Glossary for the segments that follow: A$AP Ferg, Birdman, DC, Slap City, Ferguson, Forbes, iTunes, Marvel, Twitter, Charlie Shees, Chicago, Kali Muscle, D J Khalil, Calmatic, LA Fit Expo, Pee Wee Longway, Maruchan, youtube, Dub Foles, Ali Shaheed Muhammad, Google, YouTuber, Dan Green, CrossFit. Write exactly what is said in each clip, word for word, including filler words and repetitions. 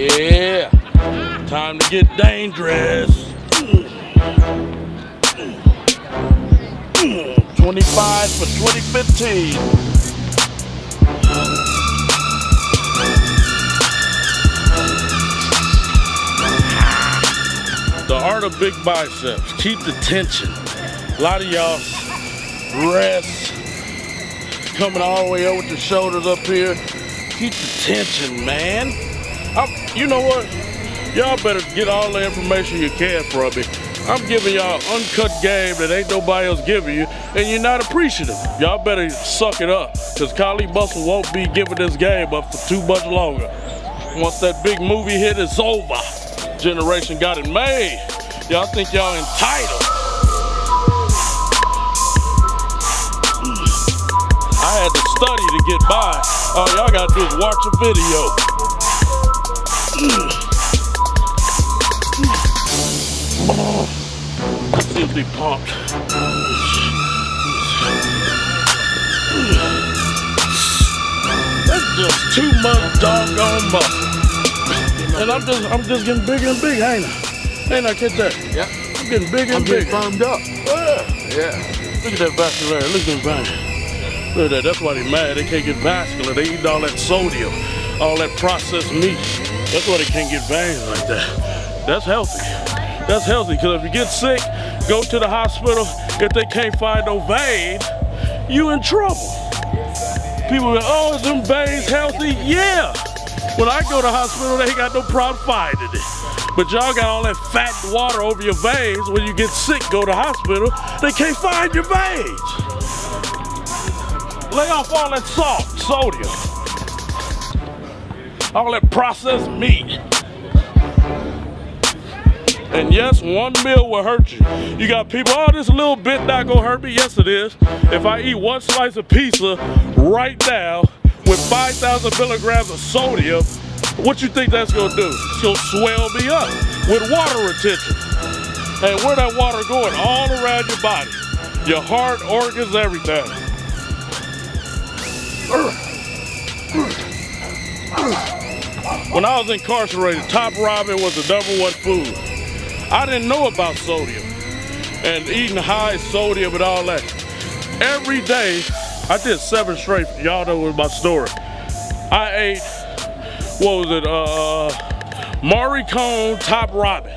Yeah, time to get dangerous. twenty-five for twenty fifteen. The art of big biceps, keep the tension. A lot of y'all rest, coming all the way over with your shoulders up here. Keep the tension, man. I, you know what? Y'all better get all the information you can from me. I'm giving y'all uncut game that ain't nobody else giving you, and you're not appreciative. Y'all better suck it up, because Kali Muscle won't be giving this game up for too much longer. Once that big movie hit, it's over. Generation got it made. Y'all think y'all entitled. I had to study to get by. All y'all gotta do is watch a video. I seem to be pumped. That's just two months doggone muscle. And I'm just I'm just getting bigger and bigger, ain't I? Ain't I, catch that? Yeah. I'm getting bigger and bigger. I'm getting firmed up. Yeah. Yeah. Look at that vascular, look at that vein. Look at that, that's why they mad, they can't get vascular. They eat all that sodium, all that processed meat. That's why they can't get veins like that. That's healthy. That's healthy, because if you get sick, go to the hospital. If they can't find no vein, you in trouble. People go, oh, is them veins healthy? Yeah. When I go to the hospital, they ain't got no problem finding it. But y'all got all that fat water over your veins. When you get sick, go to the hospital, they can't find your veins. Lay off all that salt, sodium, all that processed meat. And yes, one meal will hurt you. You got people, oh, this little bit not gonna hurt me. Yes, it is. If I eat one slice of pizza right now with five thousand milligrams of sodium, what you think that's gonna do? It's gonna swell me up with water retention. And where that water going? All around your body, your heart, organs, everything. When I was incarcerated, Top Ramen was the number one food. I didn't know about sodium and eating high sodium and all that. Every day, I did seven straight. Y'all know what my story. I ate, what was it, uh, Maruchan Top Ramen.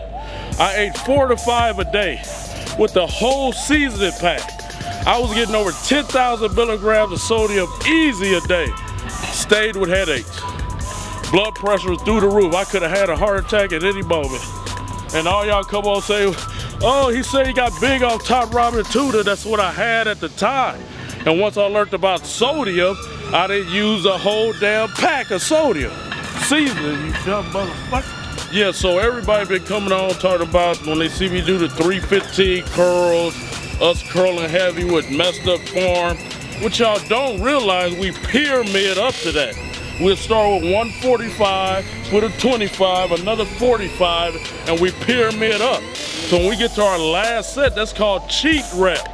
I ate four to five a day with the whole seasoning pack. I was getting over ten thousand milligrams of sodium easy a day. Stayed with headaches. Blood pressure was through the roof. I could have had a heart attack at any moment. And all y'all come on and say, oh, he said he got big off Top Ramen tuna. That's what I had at the time. And once I learned about sodium, I didn't use a whole damn pack of sodium. Seasoning, you dumb motherfucker. Yeah, so everybody been coming on talking about when they see me do the three fifteen curls, us curling heavy with messed up form. What y'all don't realize, we pyramid up to that. We'll start with one forty-five, put a twenty-five, another forty-five, and we pyramid up. So when we get to our last set, that's called cheat reps.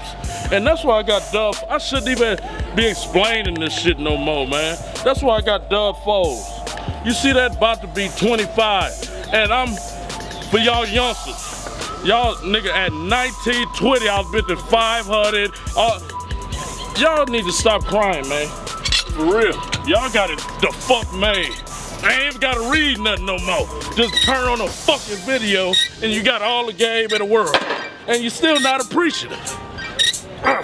And that's why I got Dub, I shouldn't even be explaining this shit no more, man. That's why I got Dub Foles. You see that about to be twenty-five. And I'm, for y'all youngsters, y'all nigga at nineteen, twenty, I was bitching five hundred. Uh, y'all need to stop crying, man. For real. Y'all got it the fuck made. I ain't gotta read nothing no more. Just turn on a fucking video and you got all the game in the world. And you still not appreciative. Uh,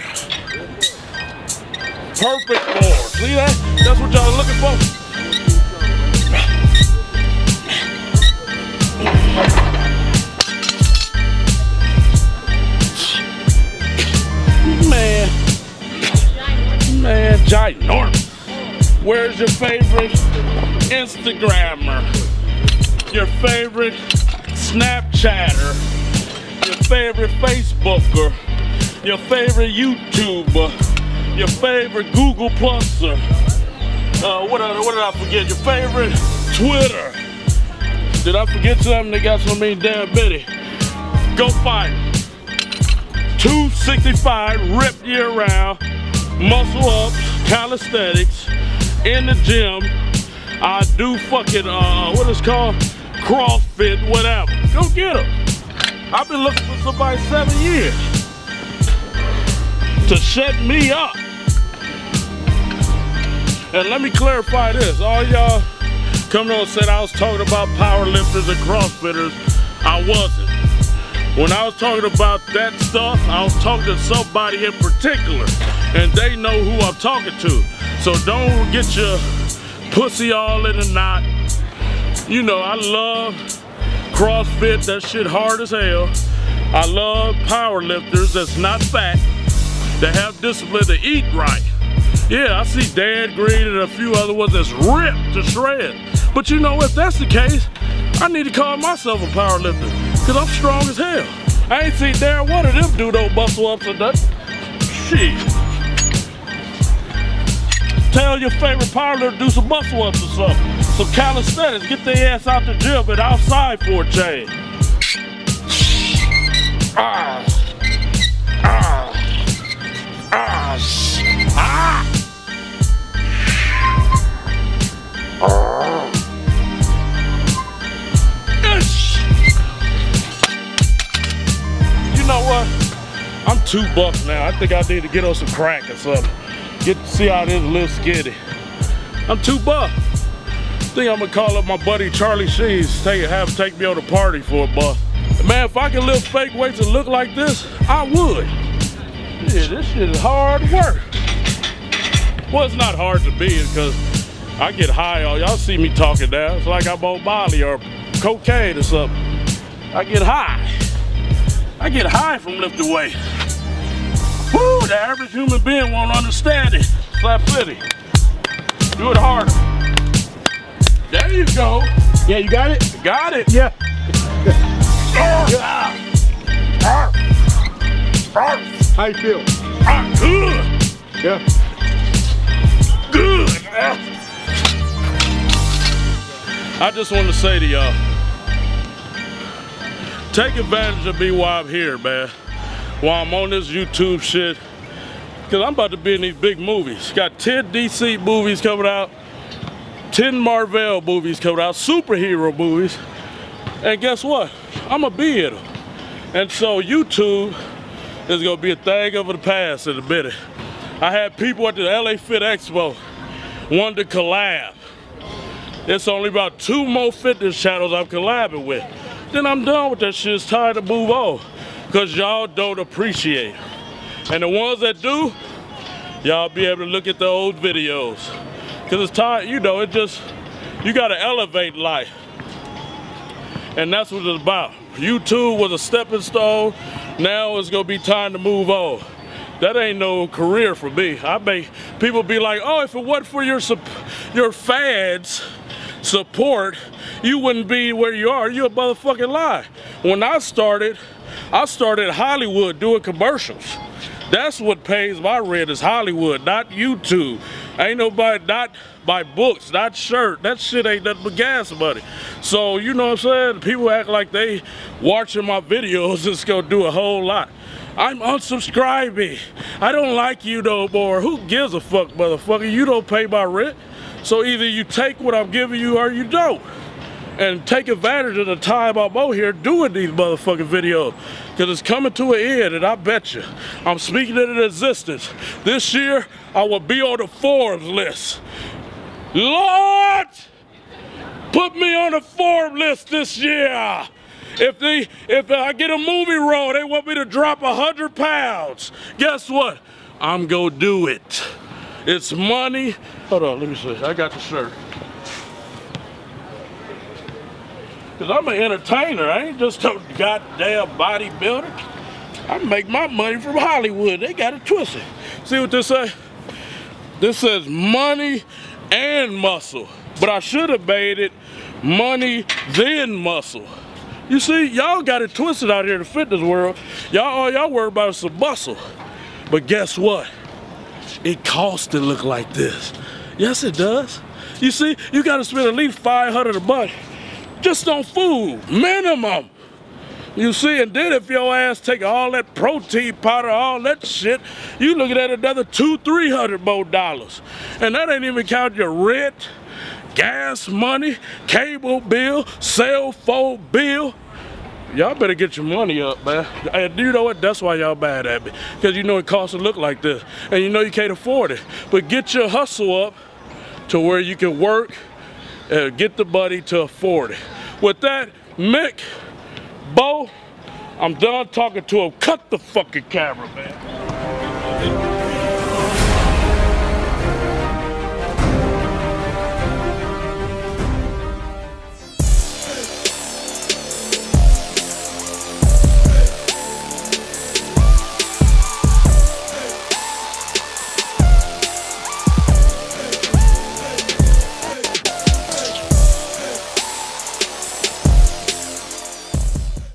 perfect form. See that? That's what y'all looking for. Man, ginormous. Where's your favorite Instagrammer? Your favorite Snapchatter? Your favorite Facebooker? Your favorite YouTuber? Your favorite Google Pluser? Uh, what, what did I forget? Your favorite Twitter? Did I forget something? They got so many damn bitty. Go find it. two sixty-five, ripped year round. Muscle up, calisthenics, in the gym. I do fucking, uh, what is it called? CrossFit, whatever. Go get them. I've been looking for somebody seven years to shut me up. And let me clarify this. All y'all come on and said I was talking about powerlifters and CrossFitters. I wasn't. When I was talking about that stuff, I was talking to somebody in particular, and they know who I'm talking to. So don't get your pussy all in a knot. You know, I love CrossFit, that shit hard as hell. I love powerlifters that's not fat, that have discipline to eat right. Yeah, I see Dan Green and a few other ones that's ripped to shreds. But you know, if that's the case, I need to call myself a powerlifter, because I'm strong as hell. I ain't seen Darren one of them do no muscle ups or nothing. Shit. Tell your favorite powerlifter to do some muscle ups or something. So calisthenics, get their ass out the gym and outside for a change. Ah. Ah. Ah. Ah. You know what? I'm too buff now. I think I need to get on some crack or something. Get to see how this live skinny. I'm too buff. I think I'm gonna call up my buddy Charlie Shees, take, have him take me on a party for a buff. Man, if I could lift fake weights and look like this, I would. Yeah, this shit is hard work. Well, it's not hard to be, because I get high on, y'all see me talking now. It's like I'm on Molly or cocaine or something. I get high. I get high from lifting weight. Woo, the average human being won't understand it. Slap City. Do it harder. There you go. Yeah, you got it? Got it. Yeah. How you feel? Ah, good. Yeah. Good. I just want to say to y'all, take advantage of me while I'm here, man. While I'm on this YouTube shit. Because I'm about to be in these big movies. Got ten D C movies coming out. ten Marvel movies coming out. Superhero movies. And guess what? I'm going to be in them. And so YouTube is going to be a thing of the past in a minute. I had people at the L A Fit Expo wanting to collab. It's only about two more fitness channels I'm collabing with. Then I'm done with that shit. It's time to move on, because y'all don't appreciate it. And the ones that do, y'all be able to look at the old videos, because it's time, you know, it just, you got to elevate life. And that's what it's about. YouTube was a stepping stone. Now it's going to be time to move on. That ain't no career for me. I make people be like, oh, if it wasn't for your, your fans' support, you wouldn't be where you are. You're a motherfucking lie. When I started, I started Hollywood doing commercials. That's what pays my rent, is Hollywood, not YouTube. Ain't nobody, not my books, not shirt. That shit ain't nothing but gas money. So, you know what I'm saying? People act like they watching my videos, it's gonna do a whole lot. I'm unsubscribing. I don't like you no more. Who gives a fuck, motherfucker? You don't pay my rent. So either you take what I'm giving you or you don't. And take advantage of the time I'm out here doing these motherfucking videos, because it's coming to an end, and I bet you, I'm speaking into existence. This year, I will be on the Forbes list. Lord, put me on the Forbes list this year. If they, if I get a movie role, they want me to drop a hundred pounds. Guess what? I'm gonna do it. It's money. Hold on, let me see. I got the shirt. Because I'm an entertainer. I ain't just a goddamn bodybuilder. I make my money from Hollywood. They got it twisted. See what this says? This says money and muscle. But I should have made it money then muscle. You see, y'all got it twisted out here in the fitness world. Y'all all y'all worry about is some muscle. But guess what? It costs to look like this. Yes, it does. You see, you got to spend at least five hundred dollars a month just on food, minimum. You see, and then if your ass take all that protein powder, all that shit, you looking at another two, three hundred more dollars. And that ain't even count your rent, gas money, cable bill, cell phone bill. Y'all better get your money up, man. And you know what? That's why y'all bad at me. Because you know it costs to look like this. And you know you can't afford it. But get your hustle up to where you can work and get the money to afford it. With that, Mick, Bo, I'm done talking to him. Cut the fucking camera, man.